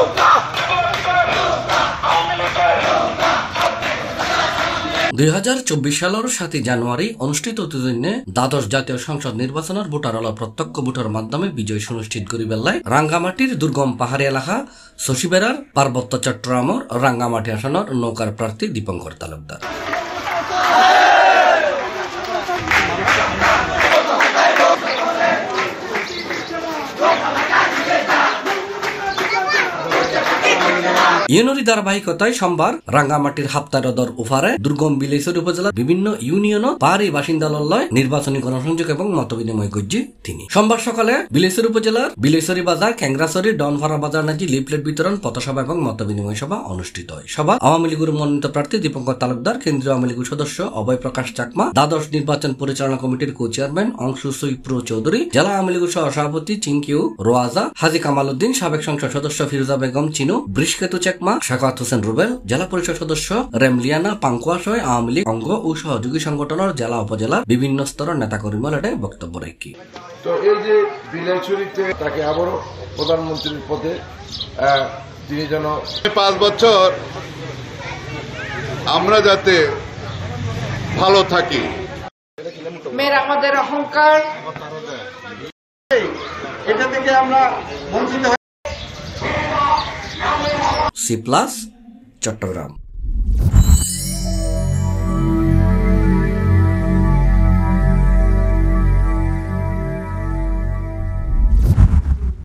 2024 সালের 7 জানুয়ারি অনুষ্ঠিত তৃতীয় দ্বাদশ জাতীয় সংসদ নির্বাচনের ভোটাররা প্রত্যক্ষ ভোটের মাধ্যমে বিজয় সুনিশ্চিত করিবেলায় রাঙ্গামাটির দুর্গম পাহাড়ি এলাকা শশীবেড়ার পার্বত্য চট্টগ্রামের রাঙ্গামাটি আসনের নৌকার প্রার্থী দীপংকর তালুকদার। ইউনিয়নের ধারাবাহিকতায় সোমবার রাঙ্গামাটির হাপ্তারদর উফারে দুর্গম বিলেশ্বর উপজেলার বিভিন্ন ইউনিয়ন পাহাড়ি বাসিন্দালয় নির্বাচনী গণসংযোগ এবং মতবিনিময় করছে তিনি। সোমবার সকালে বিলেশ্বর উপজেলার বিলেশ্বরী বাজার, ক্যাংরাসরি, ডনফারা বাজার নাজি লিফলেট বিতরণ, পথসভা এবং মতবিনিময় সভা অনুষ্ঠিত হয়। সভা আওয়ামী লীগের মনোনীত প্রার্থী দীপংকর তালুকদার, কেন্দ্রীয় আওয়ামী লীগের সদস্য অভয় প্রকাশ চাকমা, দ্বাদশ নির্বাচন পরিচালনা কমিটির কো চেয়ারম্যান অংশু সৈপ্র চৌধুরী, জেলা আওয়ামী লীগের সহসভাপতি চিঙ্কিউ রোয়াজা, হাজি কামাল উদ্দিন, সাবেক সংসদ সদস্য ফিরোজা বেগম চিনু, বৃষ্কেতু শাকাত হোসেন রুবেল, জেলা পরিষদ সদস্য রেমলিয়ানা পাঙ্কুয়াশয়, আওয়ামী লীগ অঙ্গ ও সহযোগী সংগঠনের জেলা উপজেলার বিভিন্ন স্তরের নেতাকর্মী এটাই বক্তব্য রাখি। তো এই যে বিলাইছড়িতে তাকে আবারও প্রধানমন্ত্রীর পদে তিনি যেন 5 বছর আমরা যাতে ভালো থাকি আমাদের অহংকার, এটা থেকে আমরা বঞ্চিত। Cplus Chottogram.